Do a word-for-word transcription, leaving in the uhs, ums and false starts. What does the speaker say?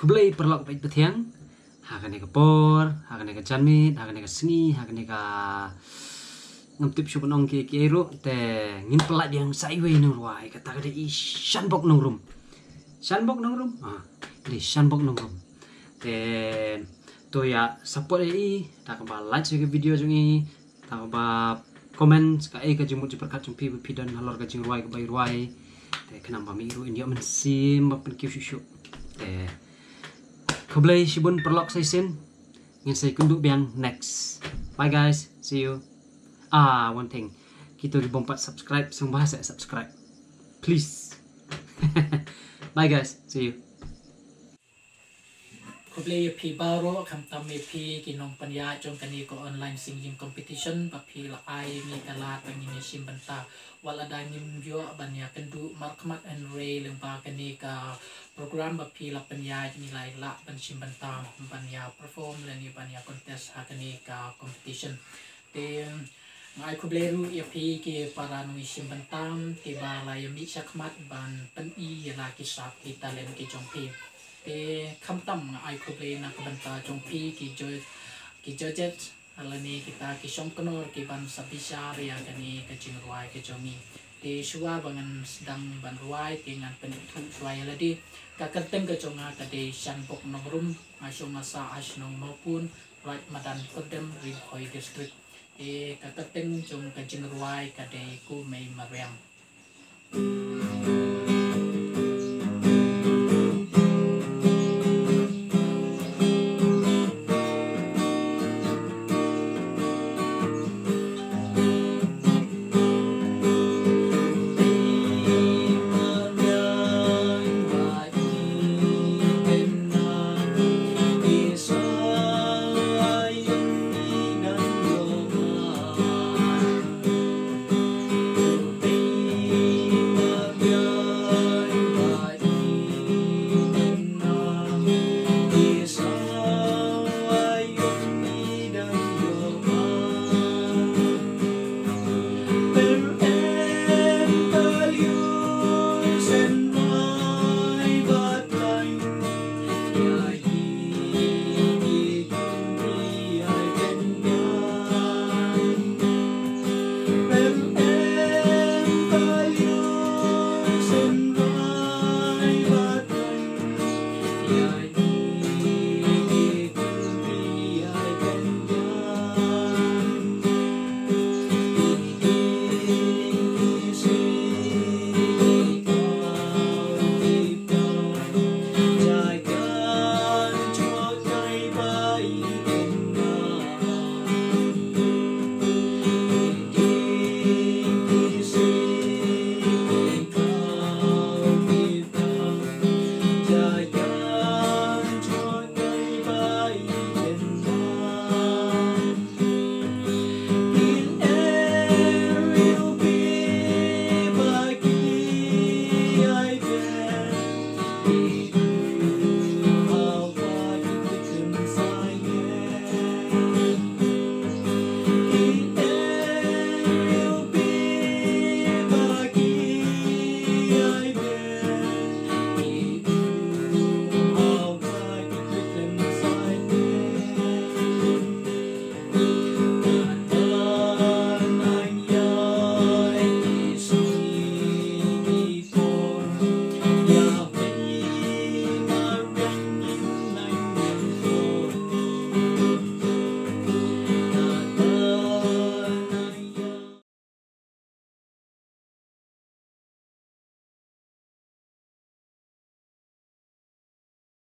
kublai perlok pait petiang hakan eka por hakan eka janmit hakan eka seni hakan eka ngaptip syukur nong ki ki ero te ngin pelat yang saiwei nong ruai kata kada i Shanbok Nongrum Shanbok Nongrum ah di Shanbok Nongrum te to ya support i takamba like ke video jungi takamba komen ka e ka jimut jiperkat jumpi pidan halor ka jing ruai ka bai ruai te kenamba mi ru india men sim mapen ki syusyu te kublai sibun perlok sai sen ngin sai kunduk biang next bye guys see you ah one thing kita di bompat subscribe sung bahasa subscribe please bye guys see you kublai pi baro kam tam pi kinong panya jong kani ko online singing competition pa pi laai mi kala tangini sim banta wala dangim yo banya kendu markmat and ray lempa kani ka program pa pi la panya ni lai la ban sim banta panya perform le ni panya contest ha kani ka competition te ngai kublai ru ya pi ki paranui sim bantam ti ba la yami sakmat ban pan i la ki sap ki talent ki jong pi te kamtam ai kublai na kabanta jongpi ki jo ki jojet alani kita ki songknor ki ban sabisa ya kani ke jingruai ke jongi te suwa bangan sedang ban ruai dengan pentu suai ladi ka kenteng ke jonga ka de Shanbok Nongrum asumasa asnong maupun right madan kodem rihoi district e ka kenteng jong ka jingruai ka de ku mei mariam yeah.